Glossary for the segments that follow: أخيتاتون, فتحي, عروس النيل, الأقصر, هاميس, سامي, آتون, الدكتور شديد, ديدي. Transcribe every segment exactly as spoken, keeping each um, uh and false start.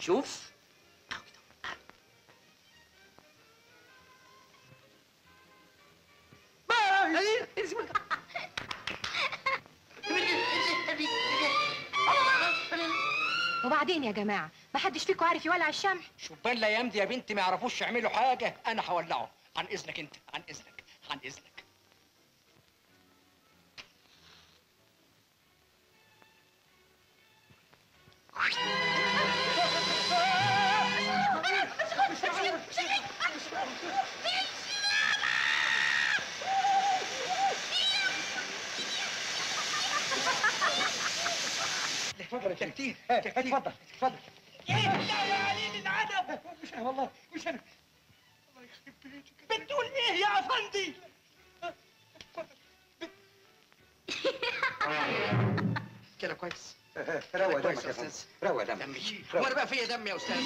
شوف اهو كده. باي اسمك وبعدين يا جماعه ما حدش فيكم عارف يولع الشمع؟ شبان الايام دي يا بنتي ما يعرفوش يعملوا حاجه. انا هولعه عن اذنك انت، عن اذنك، عن اذنك. اتفضل يا كتير، اتفضل اتفضل. ايه يا قليل الادب؟ مش انا والله، مش انا. الله يخرب بيتك، بتقول ايه يا افندي؟ اتفضل. كده كويس؟ روق دمك يا استاذ، روق دمك. وانا بقى فيا دم يا استاذ،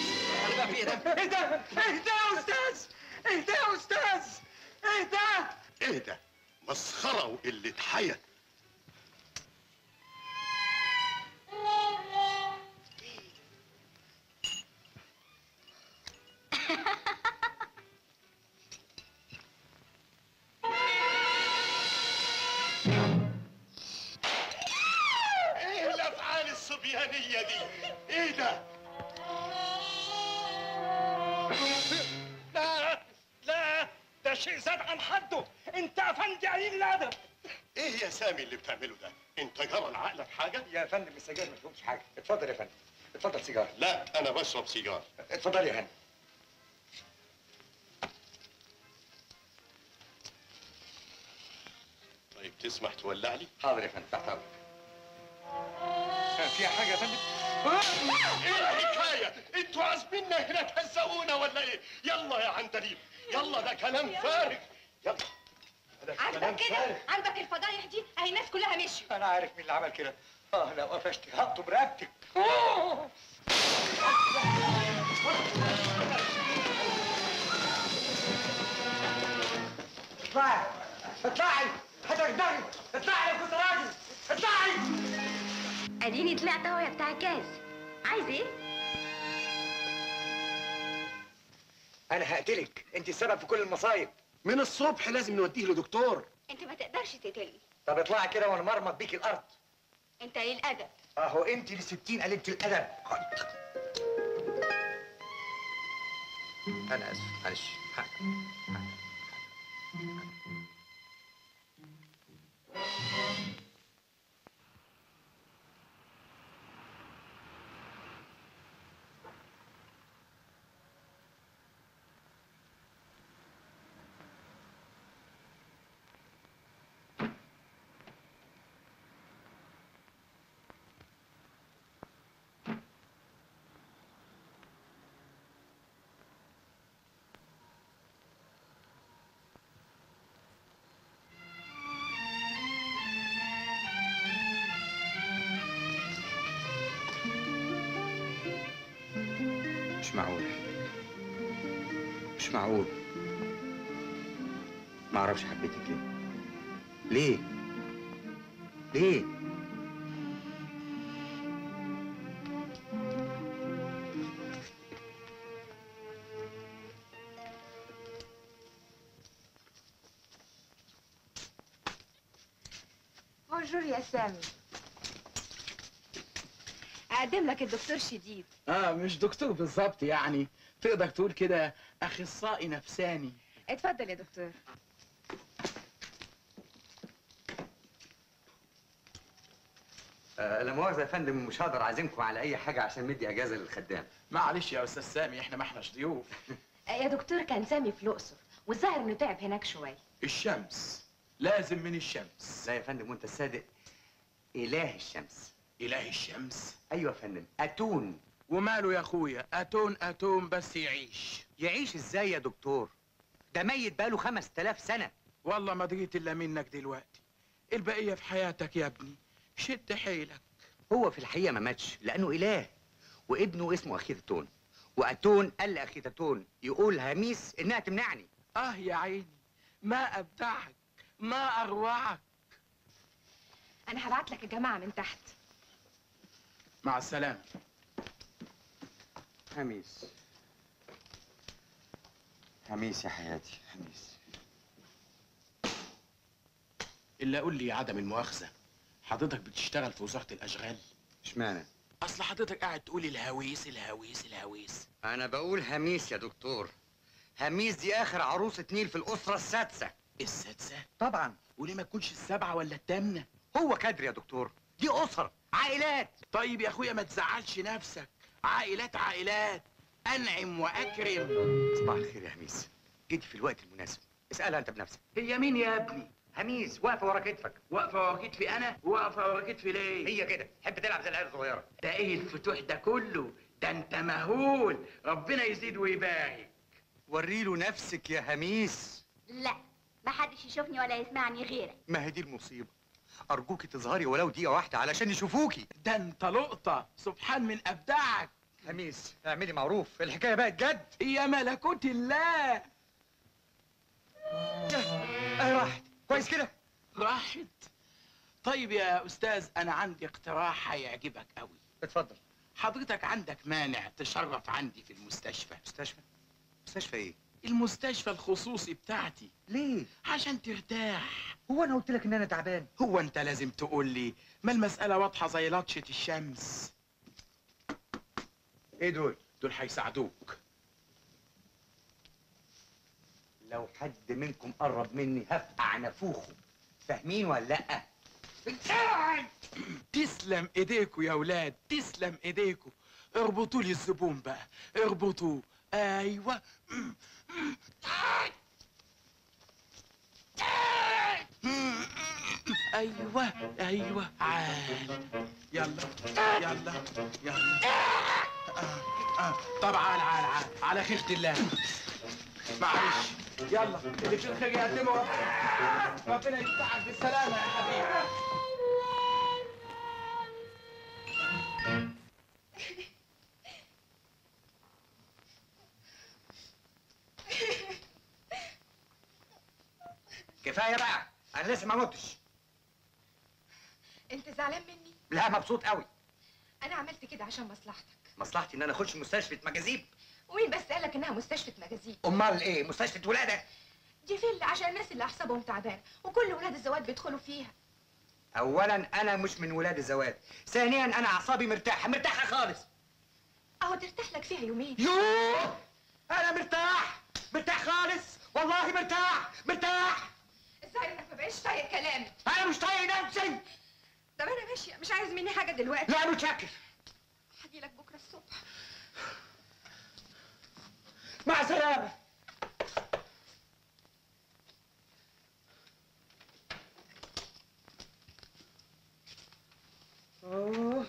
انا بقى فيا دم. اهدى اهدى يا استاذ، اهدى يا استاذ، اهدى اهدى. مسخره وقله حيا. السجاير ما فيهمش حاجه. اتفضل يا فندم، اتفضل سيجاره. لا انا بشرب سيجاره. اتفضل يا فندم. طيب تسمح تولع لي؟ حاضر يا فندم، تحت امرك. فيها حاجه يا فندم؟ ايه الحكايه؟ انتوا عازميننا هنا تهزقونا ولا ايه؟ يلا يا عندليب، يلا ده كلام فارغ. يلا ده كلام فارغ. عندك الفضايح دي اهي الناس كلها مشيوا. انا عارف مين اللي عمل كده. اه لو قفشتي هقطه برقبتك. اطلعي اطلعي هتغدري، اطلعي يا كنت راجل، اطلعي. اديني طلعت اهو يا بتاع الكاس، عايز ايه؟ انا هقتلك، انت السبب في كل المصايب. من الصبح لازم نوديه لدكتور. انت ما تقدرش تقتلني. طب اطلعي كده وانا مرمط بيك الارض. انت قليل الادب. اهو انت اللي ستين قليله الادب. انا اسف معلش. مش معقول، مش معقول. ما اعرفش حبيتك ليه؟ ليه؟ ليه؟ بونجور يا سامي. اقدم لك الدكتور شديد. اه مش دكتور بالظبط يعني، تقدر تقول كده اخصائي نفساني. اتفضل يا دكتور. آه لا مؤاخذة يا فندم، مش هقدر اعزمكم على اي حاجه عشان مدي اجازه للخدام. معلش يا استاذ سامي، احنا ما احناش ضيوف. يا دكتور كان سامي في الاقصر والظاهر انه تعب هناك شويه. الشمس لازم من الشمس. لا يا فندم وانت الصادق، اله الشمس. إله الشمس؟ أيوة يا فندم، آتون. وماله يا أخويا؟ آتون آتون بس يعيش. يعيش إزاي يا دكتور؟ ده ميت بقاله خمس تلاف سنة. والله ما دريت إلا منك دلوقتي، البقية في حياتك يا ابني، شد حيلك. هو في الحقيقة ما ماتش لأنه إله، وابنه اسمه أخيتاتون، وآتون قال لأخيتاتون يقول هاميس إنها تمنعني. آه يا عيني، ما أبدعك، ما أروعك. أنا هبعت لك الجماعة من تحت. مع السلامة. هاميس. هاميس يا حياتي، هاميس. إلا قول لي يا عدم المؤاخذة، حضرتك بتشتغل في وزارة الأشغال؟ اشمعنى؟ أصل حضرتك قاعد تقول الهويس الهويس الهويس. أنا بقول هاميس يا دكتور. هاميس دي آخر عروسة نيل في الأسرة السادسة. السادسة؟ طبعًا. وليه ما تكونش السابعة ولا الثامنة؟ هو كدر يا دكتور، دي أسر، عائلات. طيب يا أخويا ما تزعلش نفسك، عائلات عائلات. أنعم وأكرم. صباح الخير يا هاميس، جيتي في الوقت المناسب، اسألها أنت بنفسك. هي مين يا ابني؟ هاميس واقفة ورا كتفك. واقفة ورا كتفي أنا؟ واقفة ورا كتفي ليه؟ هي كده، تحب تلعب زي العيال الصغيرة. ده إيه الفتوح ده كله؟ ده أنت مهول، ربنا يزيد ويبارك. وريله نفسك يا هاميس. لا، ما حدش يشوفني ولا يسمعني غيرك. ما هي دي المصيبة، أرجوكي تظهري ولو دقيقة واحدة علشان يشوفوكي. ده أنت لقطة، سبحان من أبدعك. هاميس، اعملي معروف، الحكاية بقت جد. يا ملكوت الله. أهي راحت، كويس كده؟ راحت؟ طيب يا أستاذ، أنا عندي اقتراح هيعجبك أوي. اتفضل. حضرتك عندك مانع تشرف عندي في المستشفى؟ مستشفى؟ مستشفى إيه؟ المستشفى الخصوصي بتاعتي. ليه؟ عشان ترتاح. هو أنا قلت لك إن أنا تعبان؟ هو أنت لازم تقول لي، ما المسألة واضحة زي لطشة الشمس. إيه دول؟ دول هيساعدوك. لو حد منكم قرب مني هفقع نافوخه، فاهمين ولا لأ؟ تسلم إيديكوا يا ولاد، تسلم إيديكوا. اربطوا لي الزبون بقى، اربطوه. أيوه. أيوه أيوه عال. يلا يلا يلا. طب عال عال عال على خيرة الله. معلش يلا، اللي في الخير يقدمه ربنا. ربنا يفتحك بالسلامة يا حبيبي. كفاية بقى، أنا لسه ما متش. أنت زعلان مني؟ لا، مبسوط قوي. أنا عملت كده عشان مصلحتك. مصلحتي إن أنا أخش مستشفى مجاذيب؟ ومين بس قال لك انها مستشفى مجازيب؟ امال ايه؟ مستشفى ولاده؟ دي فيلا عشان الناس اللي اعصابهم تعبانه، وكل ولاد الزواد بيدخلوا فيها. اولا انا مش من ولاد الزواد، ثانيا انا اعصابي مرتاحه، مرتاحه خالص. اهو ترتاح لك فيها يومين. يوه، انا مرتاح، مرتاح خالص، والله مرتاح، مرتاح. ازاي انك ما بقتش طايق كلامي؟ انا مش طايق نفسي. طب انا ماشيه، مش عايز مني حاجه دلوقتي. لا متشكر. هاجي لك بكره الصبح. مع السلامة. أوه.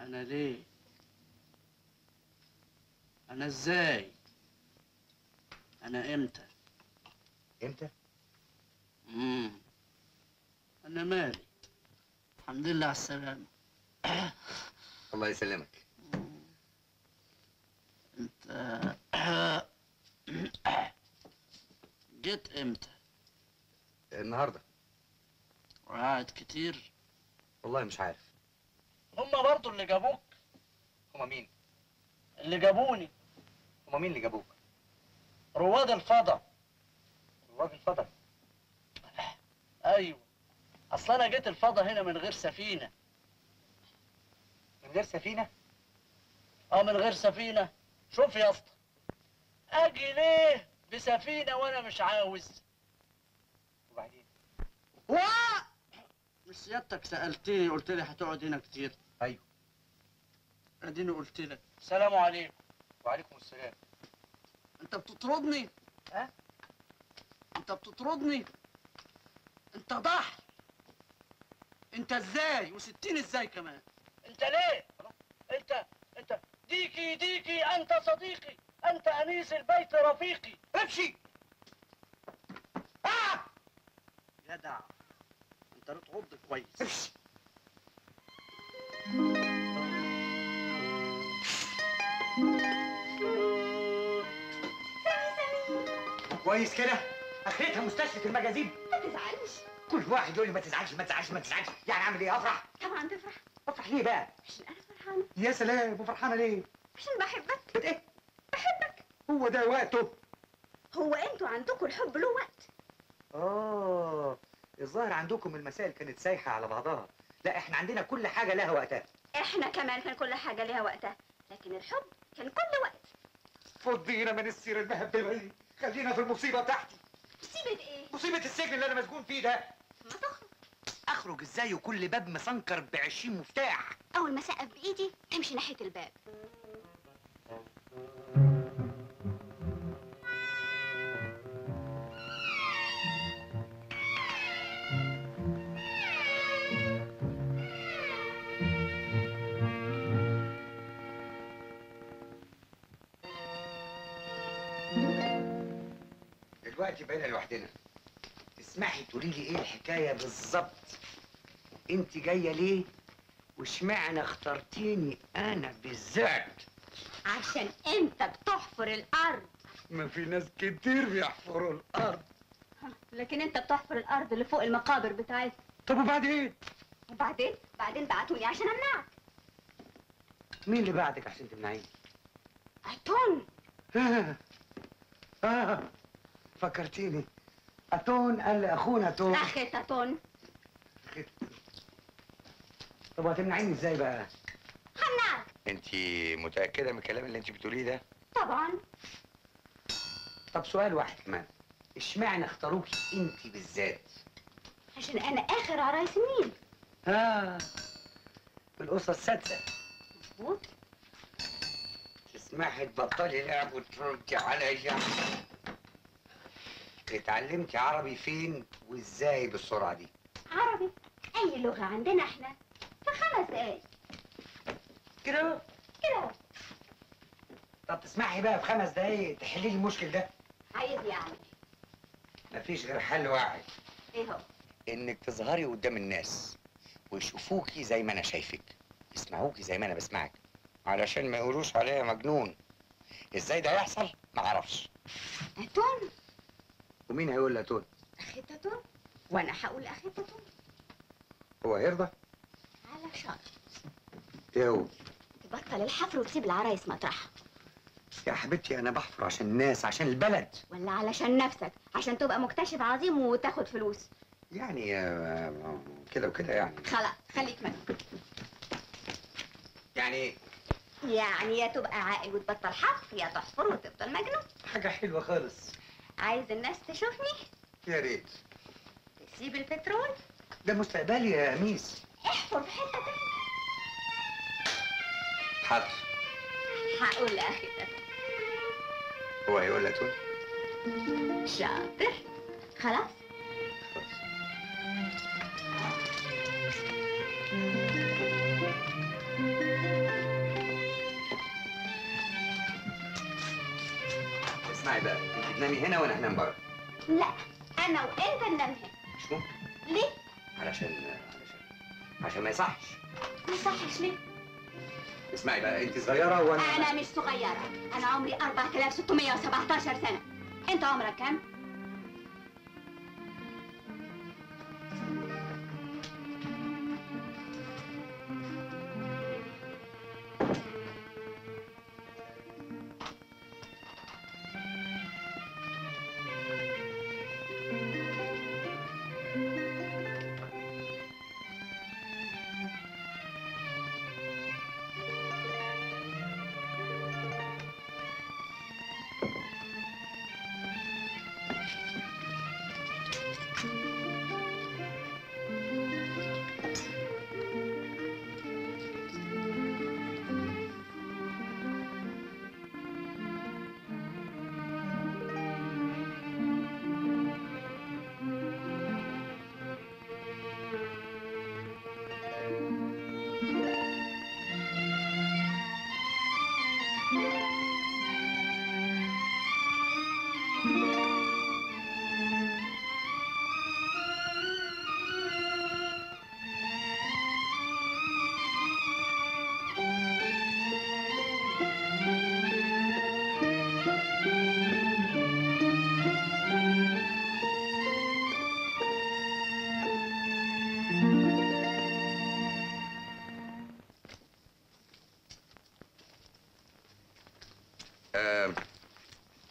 أنا ليه؟ أنا إزاي؟ أنا إمتى؟ إمتى؟ امم أنا مالي؟ الحمد لله على السلامة. الله يسلمك. أنت جيت إمتى؟ النهاردة. وقعد كتير؟ والله مش عارف. هما برضه اللي جابوك؟ هما مين؟ اللي جابوني. هما مين اللي جابوك؟ رواد الفضا. رواد الفضا؟ ايوه، اصل انا جيت الفضا هنا من غير سفينه. من غير سفينه؟ اه من غير سفينه. شوف يا اسطى، اجي ليه بسفينه وانا مش عاوز؟ وبعدين؟ مش سيادتك سالتني قلت لي هتقعد هنا كتير؟ ايوه. اديني قلت لك. السلام عليكم. وعليكم السلام. انت بتطردني؟ ها؟ أه؟ انت بتطردني؟ انت ضحي. انت ازاي؟ وستين ازاي كمان؟ انت ليه؟ انت انت ديكي ديكي انت صديقي، انت انيس البيت رفيقي. امشي. اه جدع انت ليه تغض كويس. امشي. كويس كده؟ اخرتها مستشفى المجازين. ما تزعلش. كل واحد يقول لي ما تزعلش ما تزعلش ما تزعلش، يعني اعمل ايه؟ افرح؟ طبعا تفرح. افرح ليه بقى؟ عشان انا فرحانه. يا سلام، وفرحانه ليه؟ عشان بحبك. بت ايه؟ بحبك. هو ده وقته؟ هو انتوا عندكم الحب له وقت. اه الظاهر عندكم المسائل كانت سايحه على بعضها، لا احنا عندنا كل حاجه لها وقتها. احنا كمان كان كل حاجه لها وقتها، لكن الحب كان كل وقت. فضينا من السيره المهببه دي، خلينا في المصيبه بتاعتي. مصيبه ايه؟ مصيبه السجن اللي انا مسجون فيه ده. ما تخرج. اخرج ازاي وكل باب مسنكر ب عشرين مفتاح؟ اول ما اسقف بايدي امشي ناحيه الباب. دلوقتي بقينا لوحدنا، اسمحي تقولي لي ايه الحكايه بالظبط؟ انت جايه ليه؟ واشمعنى اخترتيني انا بالذات؟ عشان انت بتحفر الارض. ما في ناس كتير بيحفروا الارض، لكن انت بتحفر الارض اللي فوق المقابر بتاعتك. طب وبعدين؟ وبعدين؟ بعدين بعتوني عشان امنعك. مين اللي بعتك عشان تمنعيني؟ آتون. اه اه فكرتيني، آتون قال لي اخونا آتون. أخيتاتون. طب هتمنعيني ازاي بقى؟ همنعك. انت متأكدة من الكلام اللي انت بتقوليه ده؟ طبعا. طب سؤال واحد كمان، اشمعنى اختاروكي انت بالذات؟ عشان انا اخر عرايس النيل. اه القصة السادسة. مظبوط. تسمحي تبطلي لعب وتردي عليا؟ اتعلمتي عربي فين وازاي بالسرعه دي؟ عربي؟ اي لغه عندنا احنا في خمس دقايق. كده كده. طب تسمحي بقى في خمس دقايق تحلي لي المشكل ده؟ عايز يعني؟ مفيش غير حل واحد. ايه هو؟ انك تظهري قدام الناس ويشوفوكي زي ما انا شايفك، يسمعوكي زي ما انا بسمعك، علشان ما يقولوش عليا مجنون. ازاي ده يحصل؟ معرفش. آتون. ومين هيقول آتون؟ أخيتاتون. وأنا هقول أخيتاتون. هو هيرضى؟ على شرط. إيه هو؟ تبطل الحفر وتسيب العرايس مطرحها. يا حبيبتي أنا بحفر عشان الناس، عشان البلد. ولا علشان نفسك، عشان تبقى مكتشف عظيم وتاخد فلوس. يعني كده وكده يعني. خلاص خليك منك. يعني إيه؟ يعني يا تبقى عاقل وتبطل حفر، يا تحفر وتفضل مجنون. حاجة حلوة خالص. عايز الناس تشوفني؟ يا ريت. تسيب البترول؟ ده مستقبلي يا هاميس. احفر في حته تانية. حاضر. هقول لأخيتاتون. هو هيقول لأتون؟ شاطر. خلاص؟ خلاص. اسمعي بقى. تنامي هنا وانا هنام بره. لا انا وانت ننام هنا. مش ممكن. ليه؟ علشان علشان عشان ما يصحش. ما يصحش ليه؟ اسمعي بقى، انت صغيره وانا انا مش صغيره، انا عمري أربعة آلاف وستمية وسبعتاشر سنه. انت عمرك كام؟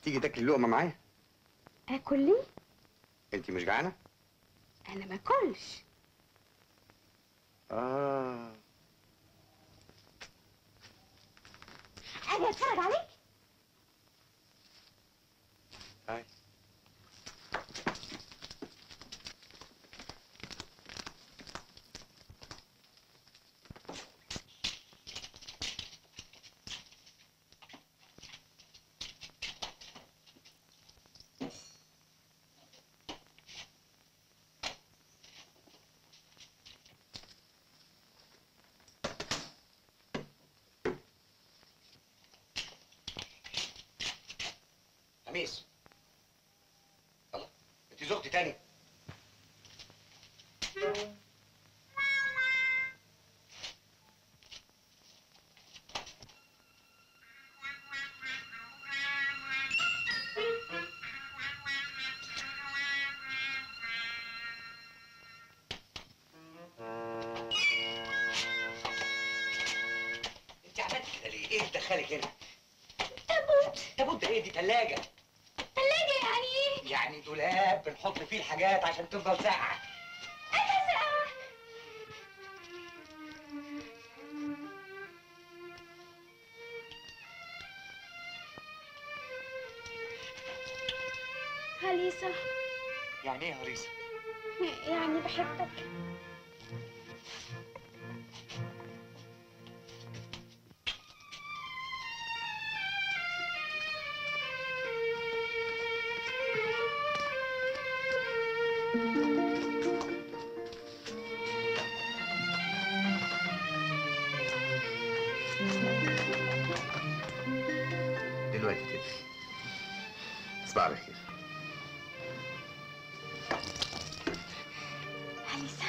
تيجي تاكلي لقمه معايا؟ اكل ليه؟ انت مش جعانه؟ انا ما اكلش. اه اجي اتفرج عليك؟ هاي هاميس. الله، انت زوجتي تاني؟ انت عملت كده ليه؟ ايه اللي دخلك هنا؟ تابوت. تابوت ده ايه؟ دي تلاجة. يعني دولاب بنحط فيه الحاجات عشان تفضل ساقعة. أنا ساقعة. هريسة. يعني إيه هريسة؟ يعني بحبك. دلوقتي كده اصبع على خير. هاميس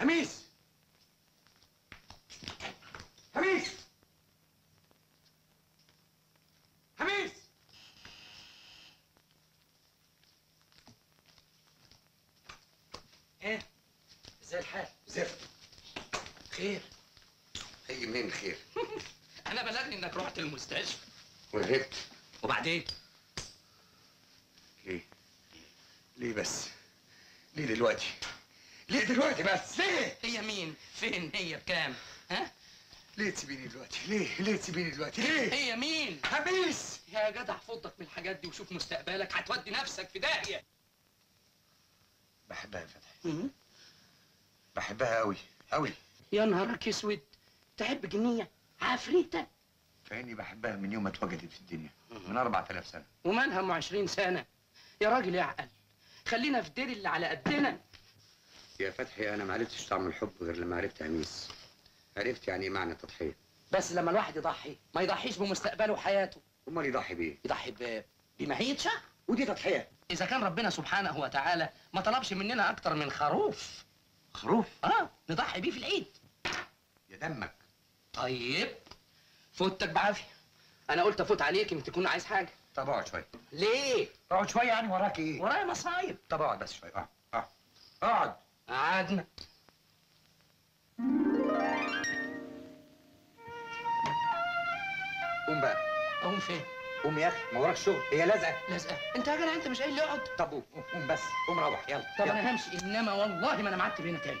هاميس هاميس هاميس هاميس هاميس ايه؟ ازاي الحال؟ زفت. خير؟ هيجي منين خير؟ انا بلغني انك رحت المستشفى وهربت. وبعدين؟ ليه؟ ليه بس؟ ليه دلوقتي؟ ليه دلوقتي بس؟ ليه؟ هي مين؟ فين هي؟ بكام؟ ها؟ ليه تسيبيني دلوقتي؟ ليه؟ ليه تسيبيني دلوقتي؟ ليه؟ هي مين؟ هاميس. يا جدع فضك من الحاجات دي وشوف مستقبلك، هتودي نفسك في داهية. بحبها يا فتحي. بحبها أوي أوي. يا نهارك أسود، تحب جنية؟ عفريتة؟ فإني بحبها من يوم ما اتوجدت في الدنيا، من أربعة آلاف سنة. ومالها أم عشرين سنة؟ يا راجل يعقل، خلينا في دير اللي على قدنا. يا فتحي انا ما عرفتش طعم الحب غير لما عرفت هاميس. عرفت يعني ايه معنى التضحيه. بس لما الواحد يضحي ما يضحيش بمستقبله وحياته. امال يضحي بيه؟ يضحي ب... بماهيه شعب، ودي تضحيه. اذا كان ربنا سبحانه وتعالى ما طلبش مننا اكتر من خروف. خروف؟ اه، نضحي بيه في العيد. يا دمك. طيب فوتك بعافيه. انا قلت افوت عليك يمكن تكون عايز حاجه. طب اقعد شويه. ليه؟ اقعد شويه يعني، وراك ايه؟ ورايا مصايب. طب اقعد بس شويه. اه اه اقعد. قعدنا. قوم بقى. قوم فين؟ قوم يا اخي، ما وراك شغل. هي لازقه لازقه. انت يا جدع انت مش قايل لي اقعد. طب قوم قوم بس، قوم روح يلا. طب يلا. انا همشي، انما والله ما انا معتب هنا تاني.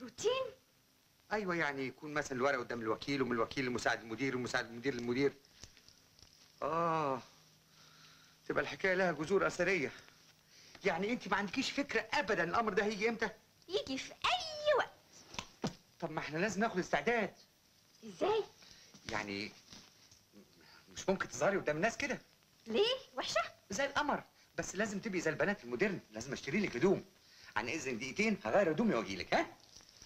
روتين؟ ايوه، يعني يكون مثلا الورق قدام الوكيل، ومن الوكيل لمساعد المدير، ومساعد المدير للمدير. اه، تبقى الحكايه لها جذور اثريه. يعني انت ما عندكيش فكره ابدا الامر ده هيجي امتى؟ يجي في اي وقت. طب ما احنا لازم ناخد استعداد. ازاي؟ يعني مش ممكن تظهري قدام الناس كده. ليه؟ وحشه؟ زي القمر، بس لازم تبقي زي البنات المودرن. لازم اشتري لك هدوم. عن اذن دقيقتين هغير هدومي واجي لك. ها؟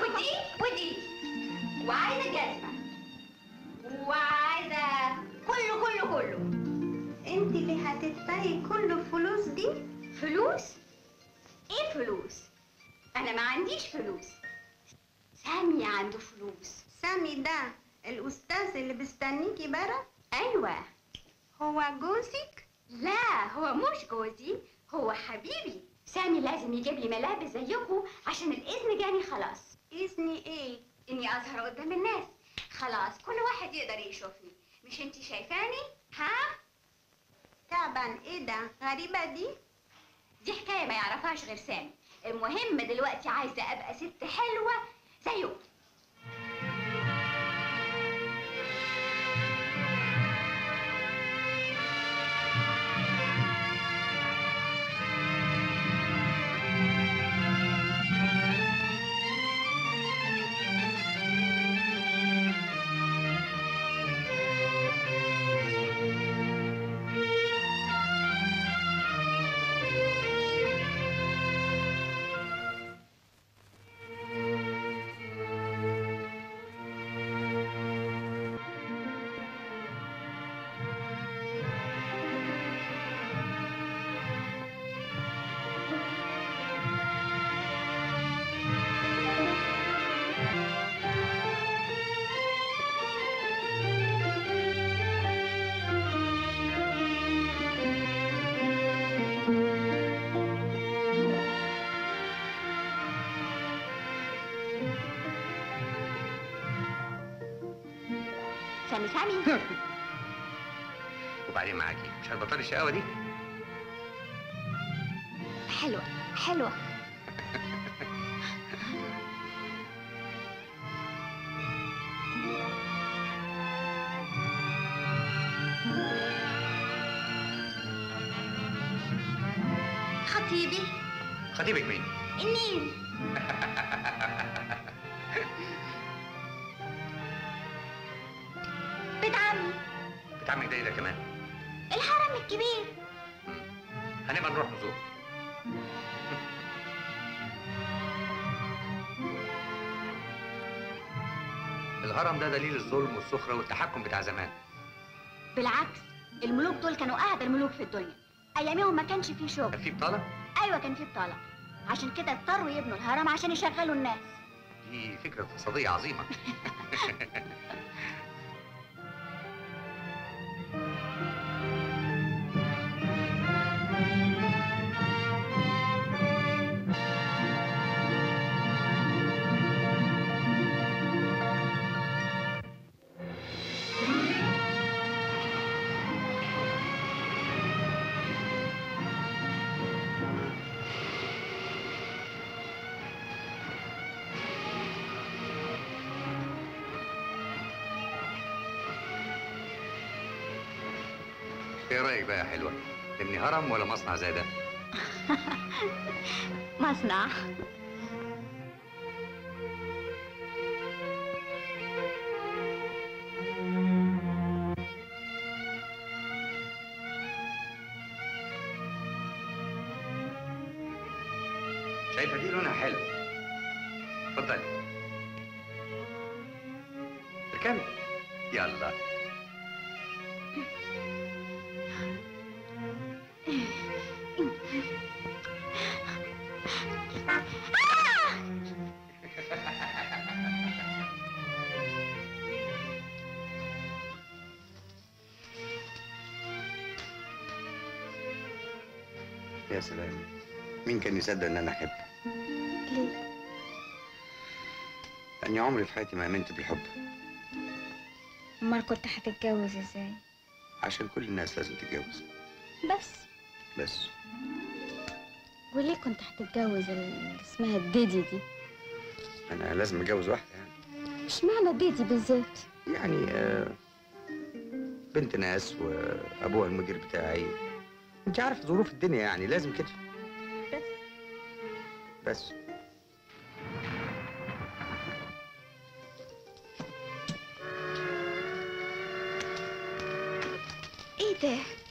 ودي ودي، وعايزه جزمه، وعايزه كله كله كله. انت اللي هتدفعي كله فلوس. دي فلوس؟ ايه فلوس؟ انا ما عنديش فلوس. سامي عنده فلوس. سامي ده الاستاذ اللي بيستنيكي بره؟ ايوه. هو جوزك؟ لا، هو مش جوزي، هو حبيبي. سامي لازم يجيب لي ملابس زيكم عشان الاذن جاني. خلاص. اذن ايه؟ اني اظهر قدام الناس. خلاص كل واحد يقدر يشوفني. مش انتي شايفاني؟ ها؟ طبعا. ايه ده؟ غريبه دي. دي حكايه ما يعرفهاش غير سامي. المهم دلوقتي عايزه ابقى ست حلوه زيه. سامي سامي. وبعدين معاكي مش هتبطلي الشقاوة دي؟ حلوة حلوة. خطيبي. خطيبك مين؟ النيل. بيت عمي. بيت عمك ده ايه ده كمان؟ الحرم الكبير. هنبقى نروح نزوره. الهرم ده دليل الظلم والسخرة والتحكم بتاع زمان. بالعكس، الملوك دول كانوا أهدى الملوك في الدنيا. أياميهم ما كانش فيه شغل. كان فيه بطالة؟ أيوه كان فيه بطالة. عشان كده اضطروا يبنوا الهرم عشان يشغلوا الناس. دي فكرة اقتصادية عظيمة. ايه رايك بقى يا حلوه؟ تبني هرم ولا مصنع زي ده؟ مصنع. شايفه دي لونها حلو. اتفضلي اركبي يلا. يا سلام، مين كان يصدق ان انا احبك؟ ليه؟ لاني عمري في حياتي ما امنت بالحب. امال كنت هتتجوز ازاي؟ عشان كل الناس لازم تتجوز. بس بس وليه كنت هتتجوز اللي اسمها الديدي دي؟ انا لازم اتجوز واحده يعني. مش معنى ديدي بالذات يعني آه بنت ناس وابوها المدير بتاعي، انت عارف ظروف الدنيا يعني لازم كده. بس بس ايه ده؟